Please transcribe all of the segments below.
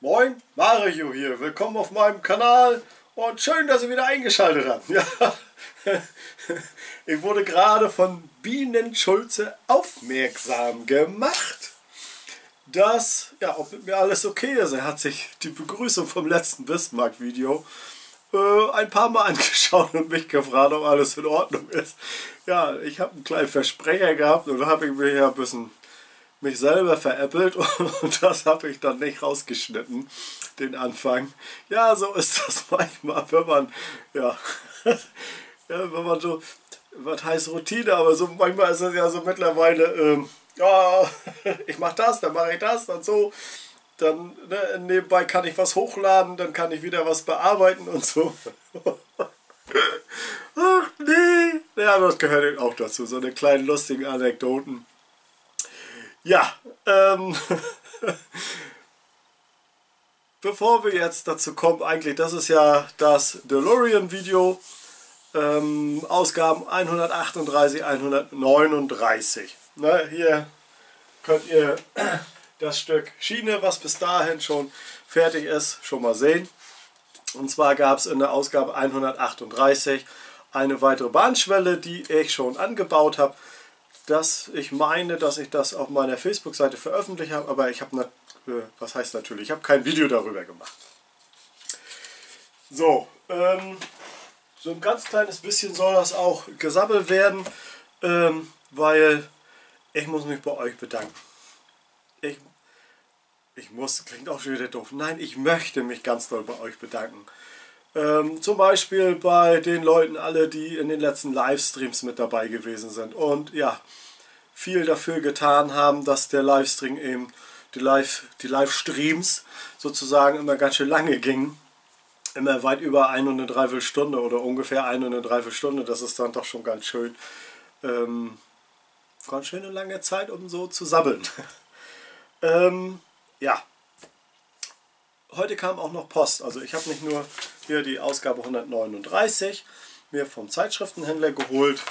Moin, Mario hier, willkommen auf meinem Kanal und schön, dass ihr wieder eingeschaltet habt. Ja. Ich wurde gerade von Bienen-Schulze aufmerksam gemacht, dass, ja, ob mit mir alles okay ist. Er hat sich die Begrüßung vom letzten Bismarck-Video ein paar Mal angeschaut und mich gefragt, ob alles in Ordnung ist. Ja, ich habe einen kleinen Versprecher gehabt und da habe ich mir ja ein bisschen mich selber veräppelt und das habe ich dann nicht rausgeschnitten, den Anfang. Ja, so ist das manchmal, wenn man, ja, wenn man so, was heißt Routine, aber so manchmal ist es ja so mittlerweile, ja, ich mache das, dann mache ich das, dann so, dann ne, nebenbei kann ich was hochladen, dann kann ich wieder was bearbeiten und so. Ach nee, ja, das gehört eben auch dazu, so eine kleine lustige Anekdoten. Ja, bevor wir jetzt dazu kommen, eigentlich, das ist ja das DeLorean-Video, Ausgaben 138, 139. Na, hier könnt ihr das Stück Schiene, was bis dahin schon fertig ist, schon mal sehen. Und zwar gab es in der Ausgabe 138 eine weitere Bahnschwelle, die ich schon angebaut habe. Dass ich meine, dass ich das auf meiner Facebook-Seite veröffentlicht habe, aber ich habe, was heißt natürlich, ich habe kein Video darüber gemacht. So, so ein ganz kleines bisschen soll das auch gesammelt werden, weil ich muss mich bei euch bedanken. Ich muss, klingt auch schon wieder doof, nein, ich möchte mich ganz doll bei euch bedanken. Zum Beispiel bei den Leuten alle, die in den letzten Livestreams mit dabei gewesen sind und ja, viel dafür getan haben, dass der Livestream eben, die Livestreams sozusagen immer ganz schön lange gingen. Immer weit über 1 und eine Dreiviertelstunde oder ungefähr 1 und eine Dreiviertelstunde, das ist dann doch schon ganz schön eine lange Zeit, um so zu sabbeln. Ja. Heute kam auch noch Post, also ich habe nicht nur hier die Ausgabe 139 mir vom Zeitschriftenhändler geholt.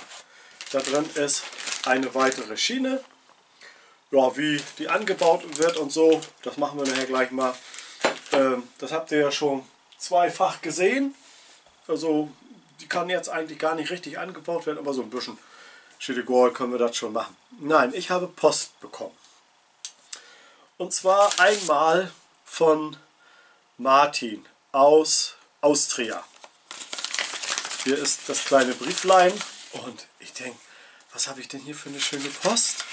Da drin ist eine weitere Schiene, ja, wie die angebaut wird und so, das machen wir nachher gleich mal. Das habt ihr ja schon zweifach gesehen, also die kann jetzt eigentlich gar nicht richtig angebaut werden, aber so ein bisschen Schädigol können wir das schon machen. Nein, ich habe Post bekommen und zwar einmal von Martin aus Austria. Hier ist das kleine Brieflein und ich denke, was habe ich denn hier für eine schöne Post?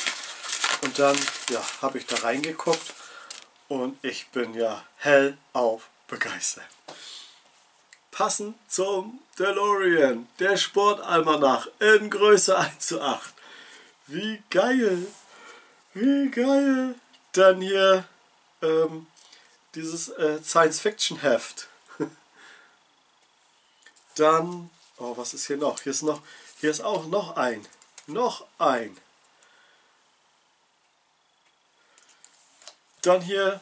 Und dann, ja, habe ich da reingeguckt und ich bin ja hellauf begeistert. Passend zum DeLorean, der Sportalmanach in Größe 1:8. Wie geil! Wie geil! Dann hier, dieses Science-Fiction-Heft. Dann, oh, was ist hier noch? Hier ist auch noch ein. Dann hier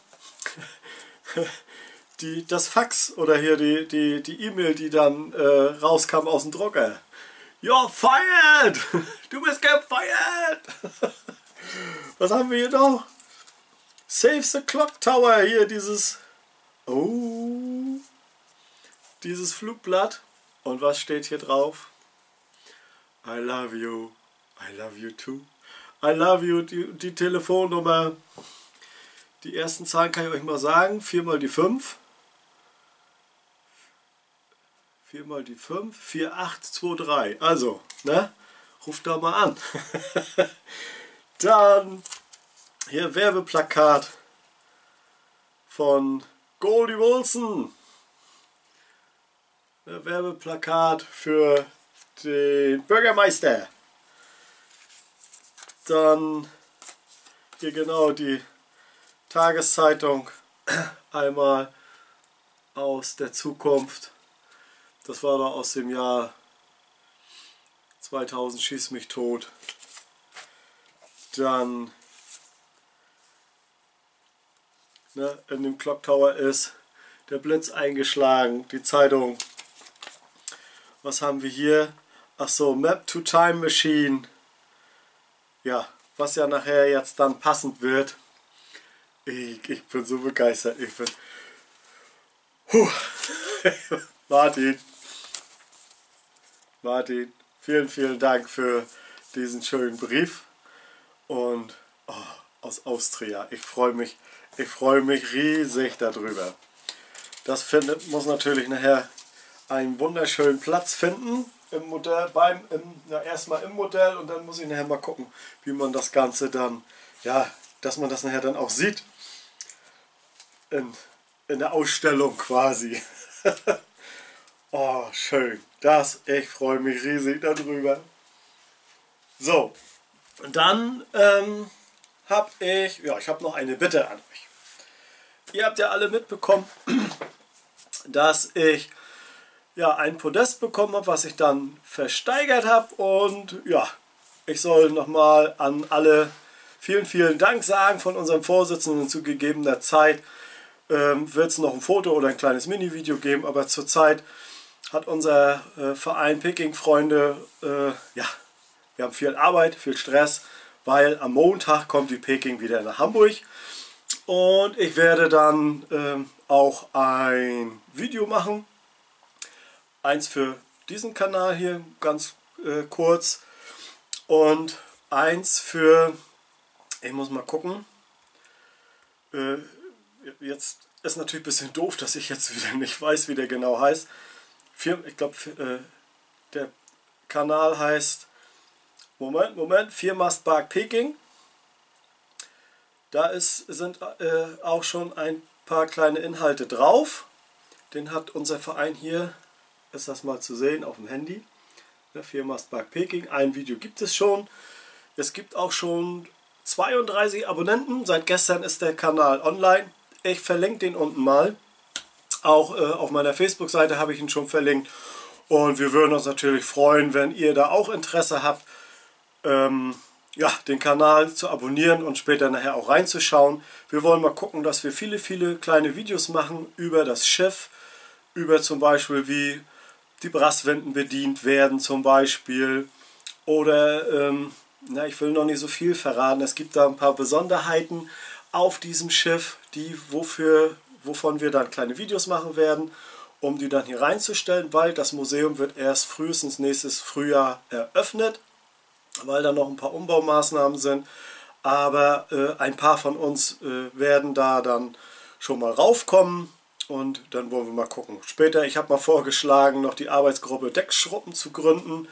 das Fax oder hier die E-Mail, die dann rauskam aus dem Drucker. You're fired! Du bist gefeiert! Was haben wir hier noch? Save the Clock Tower, hier dieses Flugblatt. Und was steht hier drauf? I love you too, I love you, die Telefonnummer. Die ersten Zahlen kann ich euch mal sagen, 4 mal die 5. 4 mal die 5, 4, 8, 2, 3, also, ne, ruft da mal an. Dann hier Werbeplakat von Goldie Wilson. Werbeplakat für den Bürgermeister. Dann hier genau die Tageszeitung. Einmal aus der Zukunft. Das war da aus dem Jahr 2000, schieß mich tot. Dann in dem Clock Tower ist der Blitz eingeschlagen, die Zeitung. Was haben wir hier? Ach so, Map to Time Machine. Ja, was ja nachher jetzt dann passend wird. Ich bin so begeistert. Ich bin... Martin, vielen Dank für diesen schönen Brief und aus Austria. Ich freue mich riesig darüber. Das muss natürlich nachher einen wunderschönen Platz finden im Modell, erstmal im Modell, und dann muss ich nachher mal gucken, wie man das Ganze dann, ja, dass man das nachher dann auch sieht in der Ausstellung quasi. Oh, schön. Ich freue mich riesig darüber. So, und dann habe ich, ich habe noch eine Bitte an euch. Ihr habt ja alle mitbekommen, dass ich ein Podest bekommen habe, was ich dann versteigert habe, und ich soll nochmal an alle vielen Dank sagen von unserem Vorsitzenden. Zu gegebener Zeit wird es noch ein Foto oder ein kleines Mini-Video geben, aber zurzeit hat unser Verein Peking-Freunde, wir haben viel Arbeit, viel Stress, weil am Montag kommt die Peking wieder nach Hamburg und ich werde dann auch ein Video machen, eins für diesen Kanal hier, ganz kurz, und eins für, ich muss mal gucken, jetzt ist natürlich ein bisschen doof, dass ich jetzt wieder nicht weiß, wie der genau heißt. Ich glaube, der Kanal heißt, Viermastbark Peking. Da sind auch schon ein paar kleine Inhalte drauf. Den hat unser Verein hier, ist das mal zu sehen, auf dem Handy. Der Viermastbark Peking, ein Video gibt es schon. Es gibt auch schon 32 Abonnenten. Seit gestern ist der Kanal online. Ich verlinke den unten mal. Auch auf meiner Facebook-Seite habe ich ihn schon verlinkt, und wir würden uns natürlich freuen, wenn ihr da auch Interesse habt, den Kanal zu abonnieren und später nachher auch reinzuschauen. Wir wollen mal gucken, dass wir viele kleine Videos machen über das Schiff, über zum Beispiel, wie die Brasswinden bedient werden zum Beispiel, oder ich will noch nicht so viel verraten, es gibt da ein paar Besonderheiten auf diesem Schiff, wovon wir dann kleine Videos machen werden, um die dann hier reinzustellen, weil das Museum wird erst frühestens nächstes Frühjahr eröffnet, weil da noch ein paar Umbaumaßnahmen sind, aber ein paar von uns werden da dann schon mal raufkommen, und dann wollen wir mal gucken. Später, ich habe mal vorgeschlagen, noch die Arbeitsgruppe Deckschruppen zu gründen,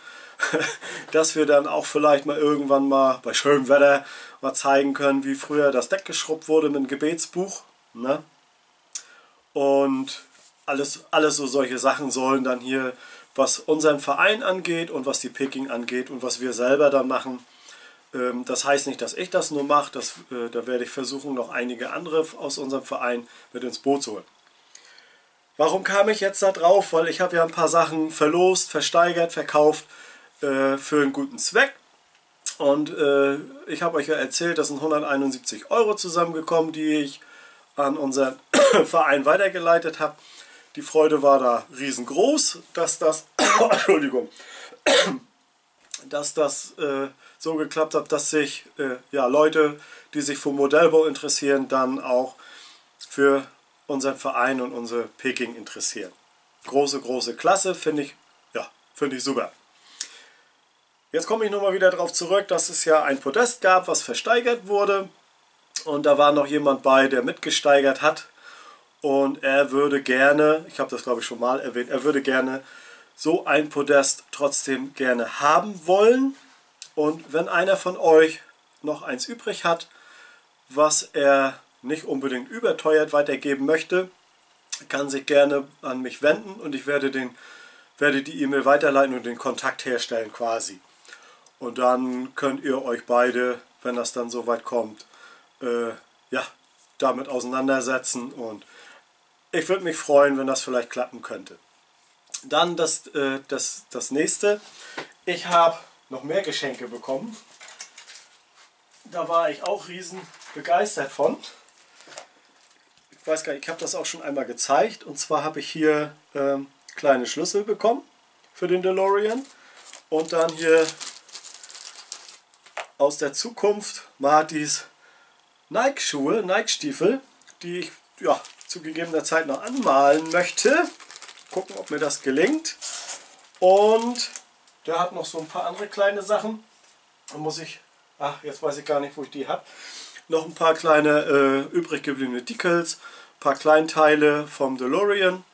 dass wir dann auch vielleicht mal irgendwann mal bei schönem Wetter mal zeigen können, wie früher das Deck geschrubbt wurde mit dem Gebetsbuch, ne? Und alles so solche Sachen sollen dann hier, was unseren Verein angeht und was die Peking angeht und was wir selber dann machen. Das heißt nicht, dass ich das nur mache, da werde ich versuchen, noch einige andere aus unserem Verein mit ins Boot zu holen. Warum kam ich jetzt da drauf? Weil ich habe ja ein paar Sachen verlost, versteigert, verkauft für einen guten Zweck. Und ich habe euch ja erzählt, dass 171 Euro zusammengekommen, die ich an unseren Verein weitergeleitet habe. Die Freude war da riesengroß, dass das dass das so geklappt hat, dass sich Leute, die sich für Modellbau interessieren, dann auch für unseren Verein und unsere Peking interessieren. Große Klasse, finde ich super. Jetzt komme ich nochmal wieder darauf zurück, dass es ja ein Podest gab, was versteigert wurde. Und da war noch jemand bei, der mitgesteigert hat, und er würde gerne, ich habe das glaube ich schon mal erwähnt, er würde gerne so ein Podest trotzdem gerne haben wollen. Und wenn einer von euch noch eins übrig hat, was er nicht unbedingt überteuert weitergeben möchte, kann sich gerne an mich wenden, und ich werde die E-Mail weiterleiten und den Kontakt herstellen quasi. Und dann könnt ihr euch beide, wenn das dann soweit kommt, damit auseinandersetzen, und ich würde mich freuen, wenn das vielleicht klappen könnte. Dann das nächste. Ich habe noch mehr Geschenke bekommen. Da war ich auch riesen begeistert von. Ich weiß gar nicht, ich habe das auch schon einmal gezeigt, und zwar habe ich hier kleine Schlüssel bekommen für den DeLorean, und dann hier aus der Zukunft Martis Nike-Schuhe, Nike-Stiefel, die ich ja, zu gegebener Zeit noch anmalen möchte. Gucken, ob mir das gelingt. Und der hat noch so ein paar andere kleine Sachen. Da muss ich, ach, jetzt weiß ich gar nicht, wo ich die habe. Noch ein paar kleine übrig gebliebene Decals, ein paar Kleinteile vom DeLorean.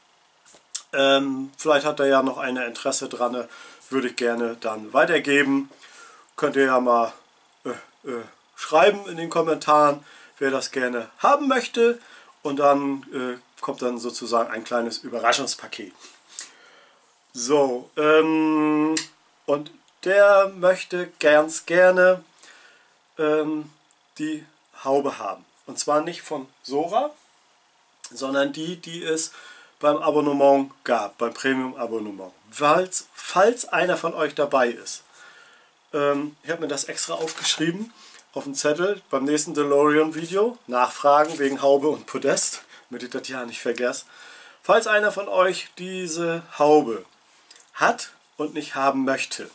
Vielleicht hat er ja noch ein Interesse dran, würde ich gerne dann weitergeben. Könnt ihr ja mal schreiben in den Kommentaren, wer das gerne haben möchte. Und dann kommt dann sozusagen ein kleines Überraschungspaket. So, und der möchte ganz gerne die Haube haben. Und zwar nicht von Sora, sondern die, die es beim Abonnement gab, beim Premium-Abonnement. Falls einer von euch dabei ist, ich habe mir das extra aufgeschrieben auf den Zettel, beim nächsten DeLorean-Video, nachfragen wegen Haube und Podest, damit ich das ja nicht vergesse. Falls einer von euch diese Haube hat und nicht haben möchte,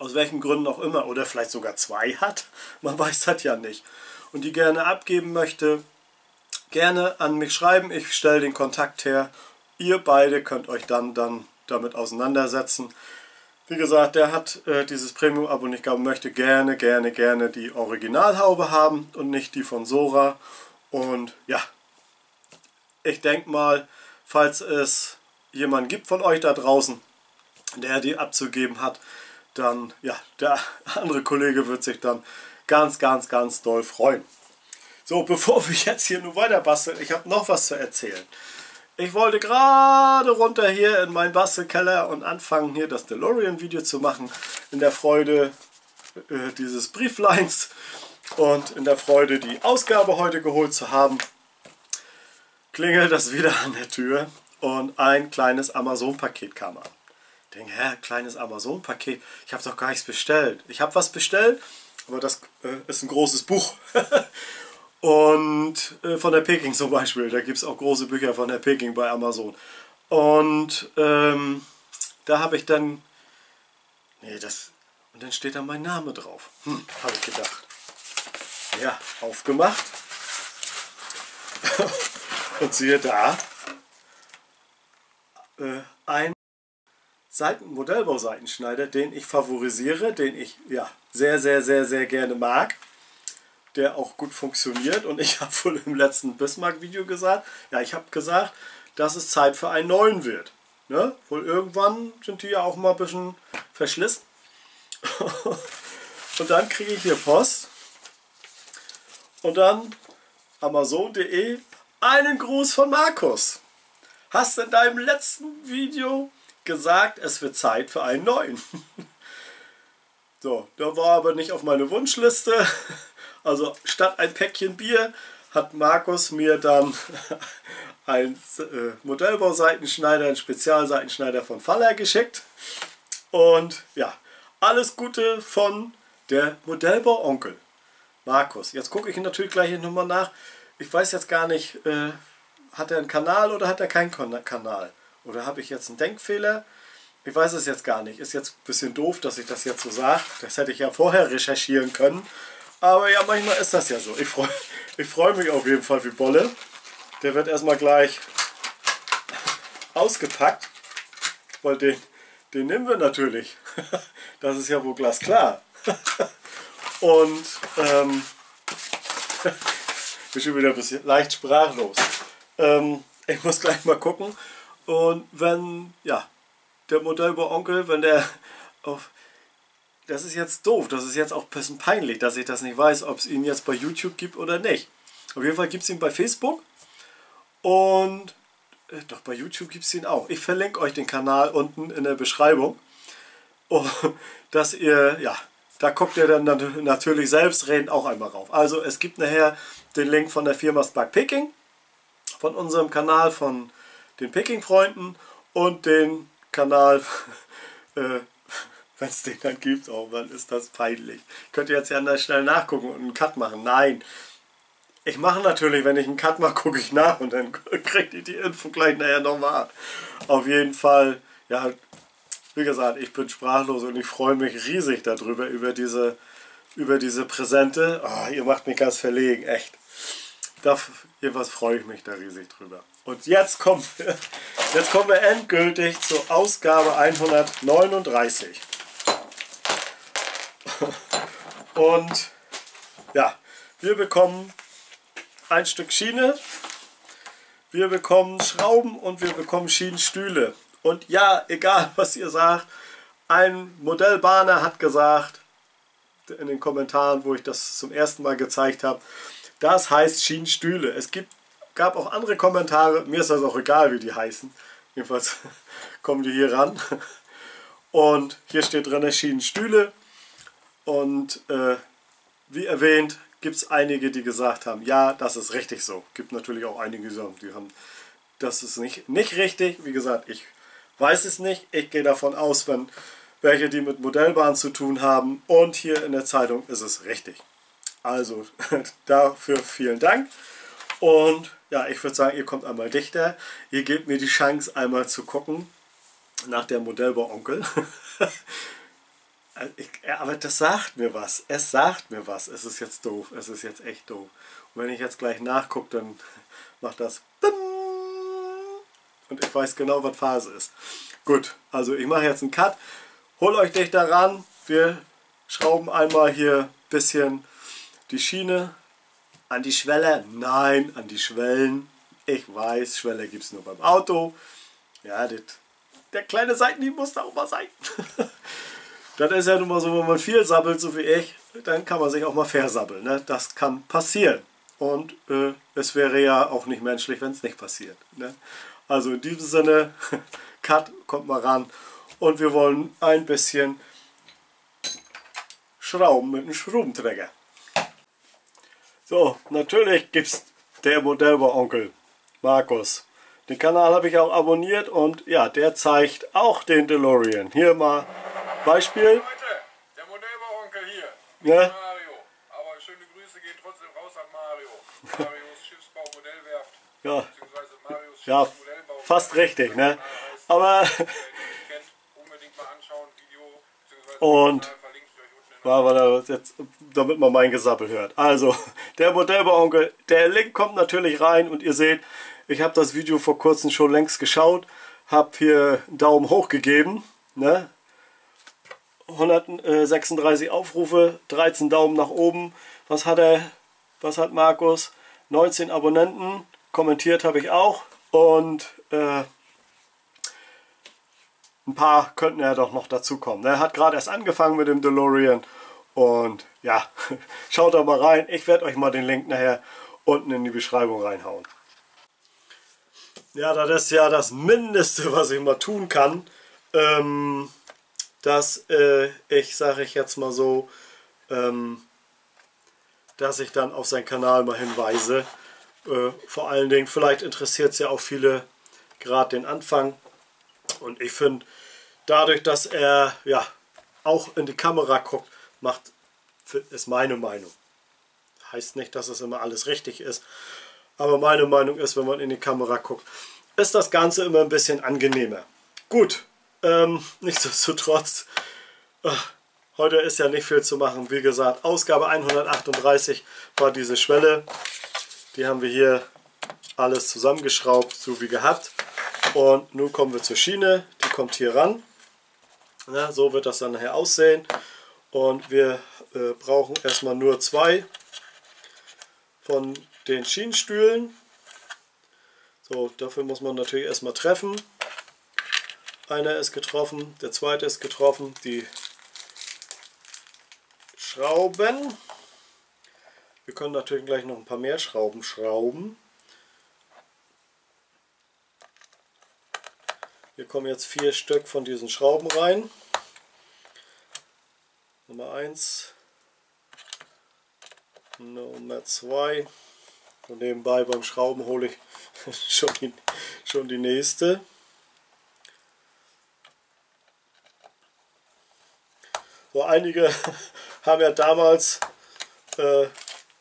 aus welchen Gründen auch immer, oder vielleicht sogar zwei hat, man weiß das ja nicht, und die gerne abgeben möchte, gerne an mich schreiben, ich stelle den Kontakt her. Ihr beide könnt euch dann damit auseinandersetzen. Wie gesagt, der hat dieses Premium-Abo und ich glaube, möchte gerne die Originalhaube haben und nicht die von Sora. Und ja, ich denke mal, falls es jemanden gibt von euch da draußen, der die abzugeben hat, dann, ja, der andere Kollege wird sich dann ganz doll freuen. So, bevor wir jetzt hier nur weiter basteln, ich habe noch was zu erzählen. Ich wollte gerade runter hier in meinen Bastelkeller und anfangen, hier das DeLorean-Video zu machen. In der Freude dieses Briefleins und in der Freude, die Ausgabe heute geholt zu haben, klingelt das wieder an der Tür und ein kleines Amazon-Paket kam an. Ich denke, hä, kleines Amazon-Paket? Ich habe doch gar nichts bestellt. Ich habe was bestellt, aber das ist ein großes Buch. Und von der Peking zum Beispiel, da gibt es auch große Bücher von der Peking bei Amazon. Und da habe ich dann, nee, das, und dann steht da mein Name drauf. Habe ich gedacht. Ja, aufgemacht. Und siehe da, ein Modellbau-Seitenschneider, den ich favorisiere, den ich ja sehr gerne mag, der auch gut funktioniert. Und ich habe wohl im letzten Bismarck-Video gesagt, ja, ich habe gesagt, dass es Zeit für einen neuen wird. Ne? Wohl irgendwann sind die ja auch mal ein bisschen verschlissen. Und dann kriege ich hier Post. Und dann Amazon.de, einen Gruß von Markus. Hast in deinem letzten Video gesagt, es wird Zeit für einen neuen. So, der war aber nicht auf meine Wunschliste. Also statt ein Päckchen Bier hat Markus mir dann einen Modellbau-Seitenschneider, einen Spezialseitenschneider von Faller geschickt. Und ja, alles Gute von der Modellbau-Onkel Markus. Jetzt gucke ich natürlich gleich nochmal nach. Ich weiß jetzt gar nicht, hat er einen Kanal oder hat er keinen Kanal? Oder habe ich jetzt einen Denkfehler? Ich weiß es jetzt gar nicht. Ist jetzt ein bisschen doof, dass ich das jetzt so sage. Das hätte ich ja vorher recherchieren können. Aber ja, manchmal ist das ja so. Ich freu mich auf jeden Fall wie Bolle. Der wird erstmal gleich ausgepackt. Weil den nehmen wir natürlich. Das ist ja wohl glasklar. Und ich bin schon wieder ein bisschen leicht sprachlos. Ich muss gleich mal gucken. Und wenn, ja, der Modellbau-Onkel, wenn der auf... Das ist jetzt doof, das ist jetzt auch ein bisschen peinlich, dass ich das nicht weiß, ob es ihn jetzt bei YouTube gibt oder nicht. Auf jeden Fall gibt es ihn bei Facebook und doch bei YouTube gibt es ihn auch. Ich verlinke euch den Kanal unten in der Beschreibung, dass ihr, ja, da guckt ihr dann natürlich selbstredend auch einmal rauf. Also es gibt nachher den Link von der Viermastbark Peking, von unserem Kanal, von den Peking-Freunden und den Kanal... wenn es den dann gibt, oh Mann, ist das peinlich. Könnt ihr jetzt ja schnell nachgucken und einen Cut machen. Nein, ich mache natürlich, wenn ich einen Cut mache, gucke ich nach und dann kriegt ihr die Info gleich nachher nochmal. Auf jeden Fall, ja, wie gesagt, ich bin sprachlos und ich freue mich riesig darüber, über diese über diese Präsente. Oh, ihr macht mich ganz verlegen, echt. Jedenfalls freue ich mich da riesig drüber. Und jetzt kommen wir endgültig zur Ausgabe 139. Und ja, wir bekommen ein Stück Schiene, wir bekommen Schrauben und wir bekommen Schienenstühle. Und ja, egal was ihr sagt, ein Modellbahner hat gesagt, in den Kommentaren, wo ich das zum ersten Mal gezeigt habe, das heißt Schienenstühle. Es gab auch andere Kommentare, mir ist das auch egal, wie die heißen. Jedenfalls kommen die hier ran. Und hier steht drin Schienenstühle. Und wie erwähnt, gibt es einige, die gesagt haben, ja, das ist richtig so. Gibt natürlich auch einige, die haben, das ist nicht richtig. Wie gesagt, ich weiß es nicht. Ich gehe davon aus, wenn welche, die mit Modellbahnen zu tun haben. Und hier in der Zeitung ist es richtig. Also dafür vielen Dank. Und ja, ich würde sagen, ihr kommt einmal dichter. Ihr gebt mir die Chance, einmal zu gucken nach der Modellbau-Onkel. Aber das sagt mir was. Es sagt mir was. Es ist jetzt doof. Es ist jetzt echt doof. Und wenn ich jetzt gleich nachgucke, dann macht das BIM. Und ich weiß genau, was Phase ist. Gut, also ich mache jetzt einen Cut. Hol euch dichter ran. Wir schrauben einmal hier ein bisschen die Schiene an die Schwelle. Nein, an die Schwellen. Ich weiß, Schwelle gibt es nur beim Auto. Ja, der kleine Seitenhieb muss da auch mal sein. Das ist ja nun mal so, wenn man viel sabbelt, so wie ich, dann kann man sich auch mal versabbeln. Ne? Das kann passieren. Und es wäre ja auch nicht menschlich, wenn es nicht passiert. Ne? Also in diesem Sinne, Cut, kommt mal ran. Und wir wollen ein bisschen schrauben mit einem Schraubenträger. So, natürlich gibt es der Modellbau-Onkel Markus. Den Kanal habe ich auch abonniert und ja, der zeigt auch den DeLorean. Hier mal Beispiel. Leute, der Modellbau-Onkel hier. Ja. Mario. Aber schöne Grüße gehen trotzdem raus an Mario. Marios Schiffsbau-Modellwerft. Ja. Beziehungsweise Marios Schiffsbau-Modellbau. Fast richtig, ne? Aber. Wer nicht kennt, unbedingt mal anschauen, Video. Und. Verlinke ich euch unten in der jetzt, damit man mein Gesappel hört. Also, der Modellbau-Onkel. Der Link kommt natürlich rein und ihr seht, ich habe das Video vor kurzem schon längst geschaut. Habe hier einen Daumen hoch gegeben, ne? 136 Aufrufe, 13 Daumen nach oben. Was hat Markus? 19 Abonnenten, kommentiert habe ich auch. Und ein paar könnten ja doch noch dazukommen. Er hat gerade erst angefangen mit dem DeLorean. Und ja, schaut da mal rein. Ich werde euch mal den Link nachher unten in die Beschreibung reinhauen. Ja, das ist ja das Mindeste, was ich mal tun kann. Dass ich dann auf seinen Kanal mal hinweise. Vor allen Dingen, vielleicht interessiert es ja auch viele gerade den Anfang. Und ich finde, dadurch, dass er ja auch in die Kamera guckt, ist meine Meinung. Heißt nicht, dass es immer alles richtig ist. Aber meine Meinung ist, wenn man in die Kamera guckt, ist das Ganze immer ein bisschen angenehmer. Gut. Nichtsdestotrotz, heute ist ja nicht viel zu machen. Wie gesagt, Ausgabe 138 war diese Schwelle. Die haben wir hier alles zusammengeschraubt, so wie gehabt. Und nun kommen wir zur Schiene. Die kommt hier ran. Ja, so wird das dann nachher aussehen. Und wir brauchen erstmal nur 2 von den Schienenstühlen. So, dafür muss man natürlich erstmal treffen. Einer ist getroffen, der zweite ist getroffen, die Schrauben. Wir können natürlich gleich noch ein paar mehr Schrauben schrauben. Hier kommen jetzt 4 Stück von diesen Schrauben rein. Nummer 1, Nummer 2. Und nebenbei beim Schrauben hole ich schon die nächste. So, einige haben ja damals,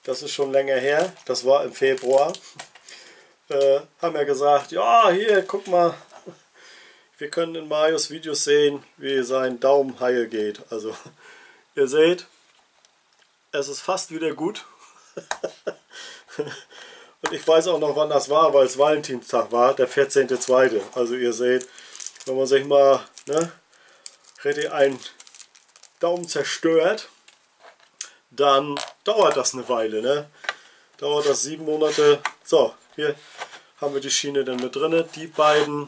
das ist schon länger her, das war im Februar, haben ja gesagt, ja hier, guck mal, wir können in Marios Videos sehen, wie sein Daumen heil geht. Also ihr seht, Es ist fast wieder gut. Und ich weiß auch noch, wann das war, weil es Valentinstag war, der 14.2. Also ihr seht, wenn man sich mal, ne, richtig einen Daumen zerstört, dann dauert das eine Weile, ne? Dauert das 7 Monate. So, hier haben wir die Schiene dann mit drin. Die beiden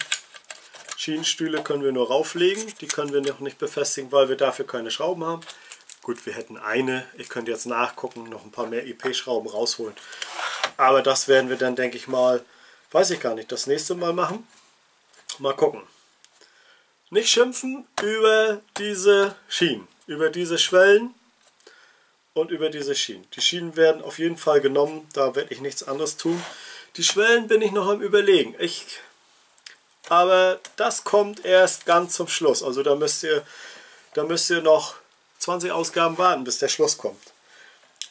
Schienenstühle können wir nur rauflegen. Die können wir noch nicht befestigen, weil wir dafür keine Schrauben haben. Gut, wir hätten eine. Ich könnte jetzt nachgucken, noch ein paar mehr IP-Schrauben rausholen. Aber das werden wir dann, denke ich mal, weiß ich gar nicht, das nächste Mal machen. Mal gucken. Nicht schimpfen über diese Schienen, über diese Schwellen und über diese Schienen. Die Schienen werden auf jeden Fall genommen, da werde ich nichts anderes tun. Die Schwellen bin ich noch am Überlegen. Aber das kommt erst ganz zum Schluss. Also da müsst ihr noch 20 Ausgaben warten, bis der Schluss kommt.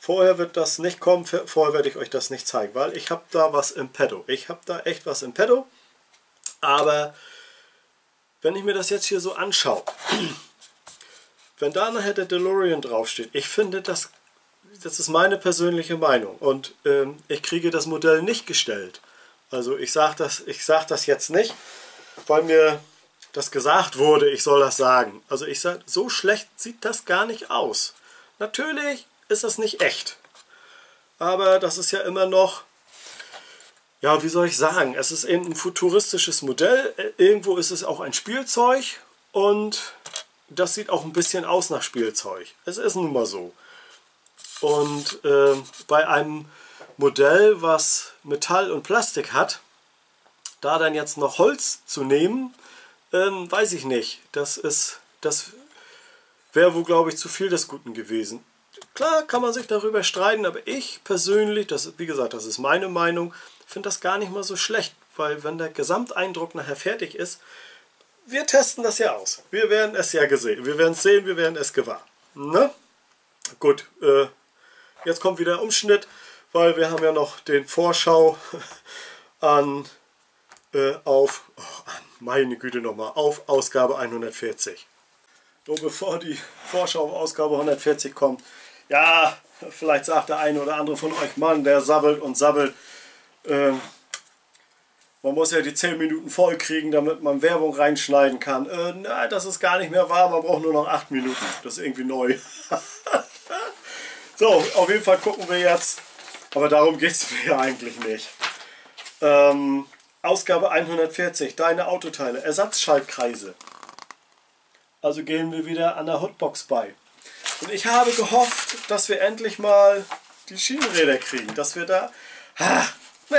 Vorher wird das nicht kommen, vorher werde ich euch das nicht zeigen, weil ich habe da was im Petto. Ich habe da echt was im Petto, aber wenn ich mir das jetzt hier so anschaue, wenn da nachher der DeLorean draufsteht, ich finde, das ist meine persönliche Meinung und ich kriege das Modell nicht gestellt. Also ich sage das jetzt nicht, weil mir das gesagt wurde, ich soll das sagen. Also ich sage, so schlecht sieht das gar nicht aus. Natürlich ist das nicht echt, aber das ist ja immer noch, ja, wie soll ich sagen, es ist eben ein futuristisches Modell, irgendwo ist es auch ein Spielzeug und das sieht auch ein bisschen aus nach Spielzeug. Es ist nun mal so. Und bei einem Modell, was Metall und Plastik hat, da dann jetzt noch Holz zu nehmen, weiß ich nicht. Das wäre wohl, glaube ich, zu viel des Guten gewesen. Klar kann man sich darüber streiten, aber ich persönlich, wie gesagt, das ist meine Meinung, finde das gar nicht mal so schlecht, weil wenn der Gesamteindruck nachher fertig ist, wir testen das ja aus. Wir werden es ja gesehen, wir werden es sehen, wir werden es gewahr. Ne? Gut, jetzt kommt wieder Umschnitt, weil wir haben ja noch den Vorschau auf Ausgabe 140. So, bevor die Vorschau auf Ausgabe 140 kommt, ja, vielleicht sagt der eine oder andere von euch, Mann, der sabbelt und sabbelt. Man muss ja die 10 Minuten voll kriegen, damit man Werbung reinschneiden kann. Nein, das ist gar nicht mehr wahr, man braucht nur noch 8 Minuten. Das ist irgendwie neu. So, auf jeden Fall gucken wir jetzt, aber darum geht es mir ja eigentlich nicht. Ausgabe 140, deine Autoteile, Ersatzschaltkreise. Also gehen wir wieder an der Hotbox bei. Und ich habe gehofft, dass wir endlich mal die Schienenräder kriegen, dass wir da... Na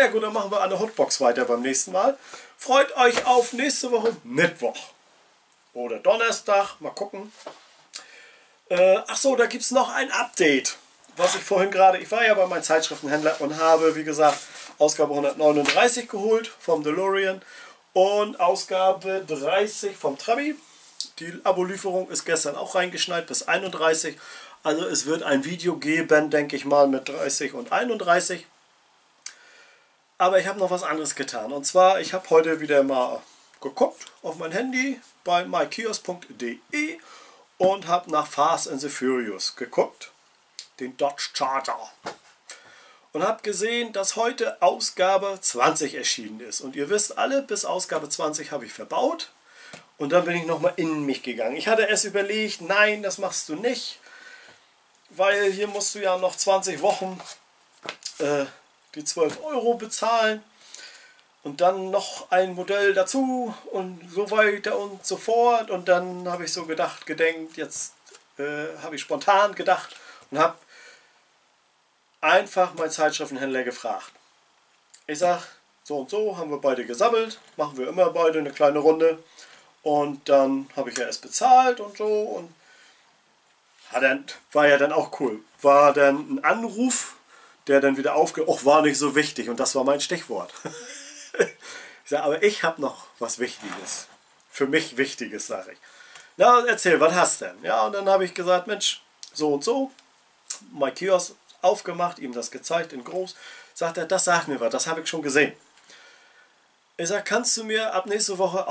ja gut, dann machen wir an der Hotbox weiter beim nächsten Mal. Freut euch auf nächste Woche Mittwoch oder Donnerstag, mal gucken. Achso, da gibt es noch ein Update, was ich vorhin gerade... Ich war ja bei meinem Zeitschriftenhändler und habe, wie gesagt, Ausgabe 139 geholt vom DeLorean und Ausgabe 30 vom Trabi. Die Abolieferung ist gestern auch reingeschneit bis 31. Also es wird ein Video geben, denke ich mal, mit 30 und 31. Aber ich habe noch was anderes getan. Und zwar, ich habe heute wieder mal geguckt auf mein Handy bei mykiosk.de und habe nach Fast and the Furious geguckt. Den Dodge Charger. Und habe gesehen, dass heute Ausgabe 20 erschienen ist. Und ihr wisst alle, bis Ausgabe 20 habe ich verbaut. Und dann bin ich nochmal in mich gegangen. Ich hatte erst überlegt, nein, das machst du nicht, weil hier musst du ja noch 20 Wochen die 12 € bezahlen und dann noch ein Modell dazu und so weiter und so fort. Und dann habe ich so spontan gedacht und habe einfach meinen Zeitschriftenhändler gefragt. Ich sage, so und so haben wir beide gesammelt, machen wir immer beide eine kleine Runde. Und dann habe ich ja erst bezahlt und so und war ja dann auch cool. War dann ein Anruf, der dann wieder war nicht so wichtig und das war mein Stichwort. Ich sage, aber ich habe noch was Wichtiges. Für mich Wichtiges, sage ich. Na, erzähl, was hast du denn? Ja, und dann habe ich gesagt, Mensch, so und so, mein Kiosk aufgemacht, ihm das gezeigt in groß. Sagt er, das sagt mir was, das habe ich schon gesehen. Ich sage, kannst du mir ab nächste Woche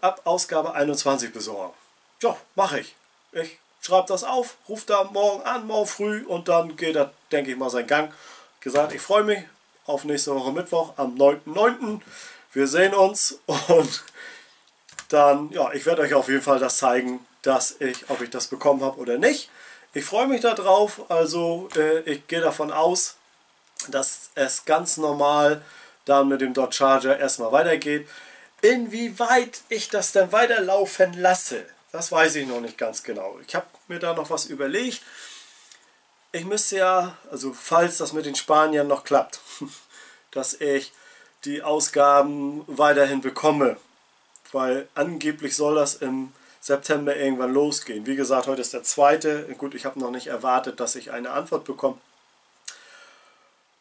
ab Ausgabe 21 besorgen? Ja, mache ich. Ich schreibt das auf, ruft da morgen an, morgen früh, und dann geht er, denke ich mal, seinen Gang. Gesagt, ich freue mich auf nächste Woche Mittwoch am 9.9. Wir sehen uns, und dann, ja, ich werde euch auf jeden Fall das zeigen, dass ich, ob ich das bekommen habe oder nicht. Ich freue mich darauf, also ich gehe davon aus, dass es ganz normal dann mit dem Dodge Charger erstmal weitergeht. Inwieweit ich das dann weiterlaufen lasse, das weiß ich noch nicht ganz genau. Ich habe mir da noch was überlegt. Ich müsste ja, also falls das mit den Spaniern noch klappt, dass ich die Ausgaben weiterhin bekomme, weil angeblich soll das im September irgendwann losgehen. Wie gesagt, heute ist der 2. Gut, ich habe noch nicht erwartet, dass ich eine Antwort bekomme.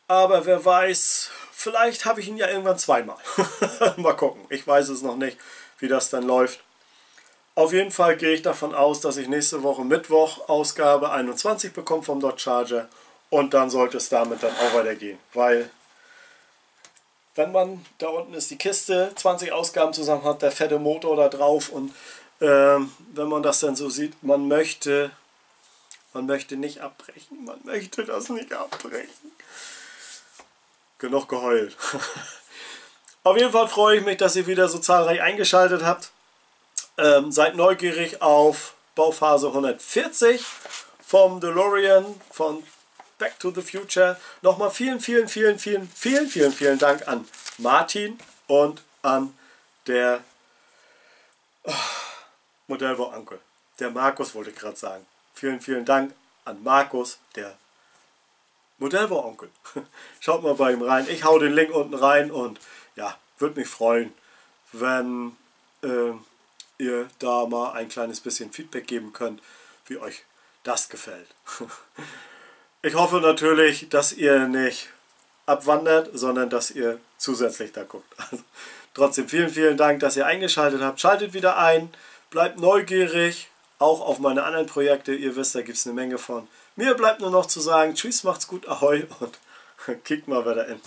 Aber wer weiß, vielleicht habe ich ihn ja irgendwann zweimal. Mal gucken, ich weiß es noch nicht, wie das dann läuft. Auf jeden Fall gehe ich davon aus, dass ich nächste Woche Mittwoch Ausgabe 21 bekomme vom Dodge Charger. Und dann sollte es damit dann auch weitergehen. Weil, wenn man, da unten ist die Kiste, 20 Ausgaben zusammen hat, der fette Motor da drauf. Und wenn man das dann so sieht, man möchte nicht abbrechen, man möchte das nicht abbrechen. Genug geheult. Auf jeden Fall freue ich mich, dass ihr wieder so zahlreich eingeschaltet habt. Seid neugierig auf Bauphase 140 vom DeLorean, von Back to the Future. Nochmal vielen Dank an Martin und an der Modellbau-Onkel. Der Markus wollte ich gerade sagen. Vielen Dank an Markus, der Modellbau-Onkel. Schaut mal bei ihm rein. Ich hau den Link unten rein, und ja, würde mich freuen, wenn ihr da mal ein kleines bisschen Feedback geben könnt, wie euch das gefällt. Ich hoffe natürlich, dass ihr nicht abwandert, sondern dass ihr zusätzlich da guckt. Also, trotzdem vielen Dank, dass ihr eingeschaltet habt. Schaltet wieder ein, bleibt neugierig, auch auf meine anderen Projekte. Ihr wisst, da gibt es eine Menge von. Mir bleibt nur noch zu sagen, tschüss, macht's gut, ahoi, und kickt mal wieder in.